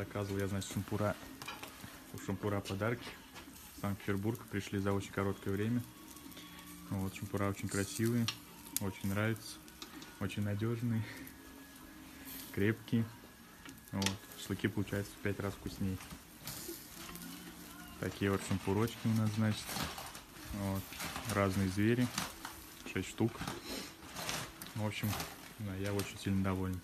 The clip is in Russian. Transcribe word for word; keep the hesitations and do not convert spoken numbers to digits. Заказывал я, значит, шампура. У шампура подарки. В Санкт-Петербург пришли за очень короткое время. Вот, шампура очень красивые. Очень нравятся. Очень надежные. Крепкие. Вот, шашлыки получаются в пять раз вкуснее. Такие вот шампурочки у нас, значит. Вот, разные звери. шесть штук. В общем, да, я очень сильно доволен.